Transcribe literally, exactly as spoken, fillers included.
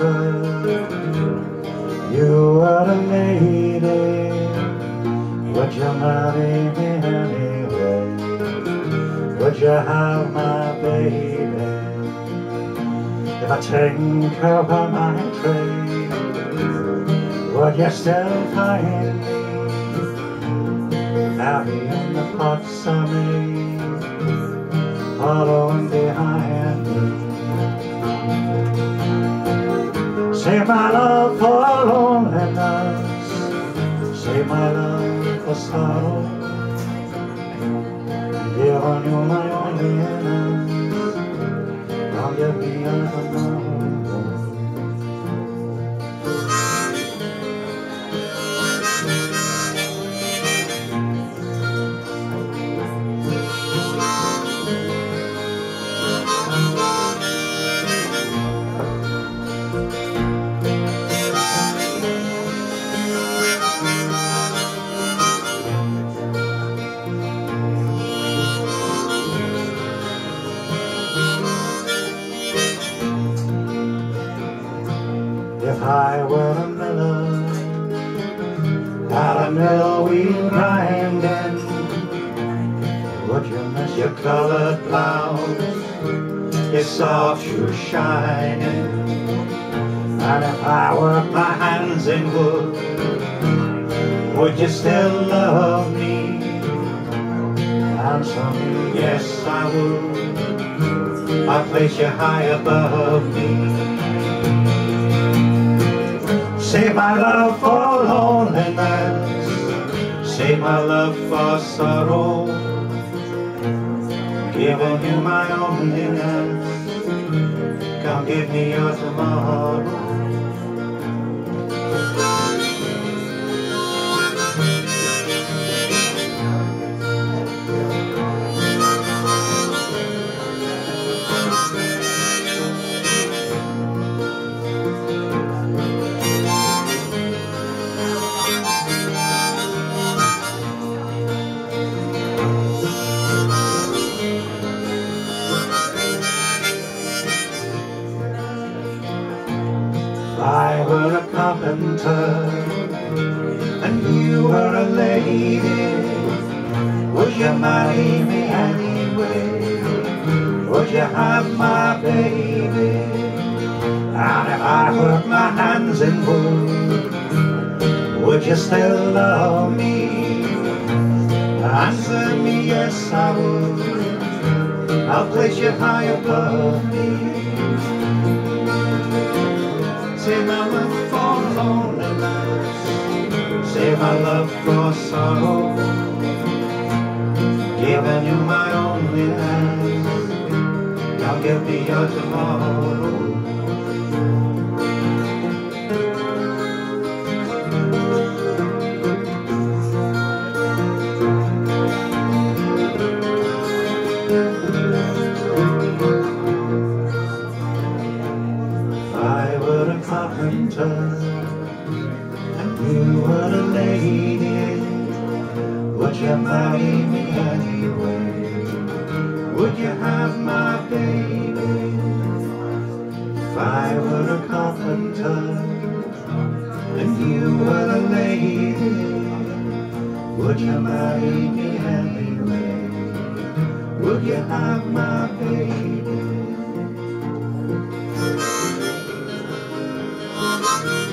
return. You are the lady, would you marry me anyway? Would you have my baby? If I take over my trade, would you still find me? Marrying the pots of me, following behind me. Save my love for loneliness, save my love for sorrow. Give on you my loneliness, now give me another. If I were a miller, out a mill we'd grind in, would you miss your colored blouse, your soft shoes shining? And if I worked my hands in wood, would you still love me? Answer me, yes I would, I'd place you high above me. Save my love for loneliness, save my love for sorrow. Giving you my loneliness, come give me your tomorrow. I were a carpenter and you were a lady, would you marry me anyway? Would you have my baby? And if I worked my hands in wood, would you still love me? Answer me, yes I would, I'll place you high above me. Save my love for loneliness, save my love for sorrow. Giving you my loneliness, now give me your tomorrow. Carpenter, and you were a lady, would you marry me anyway? Would you have my baby? If I were a carpenter, and you were a lady, would you marry me anyway? Would you have my baby? Thank you.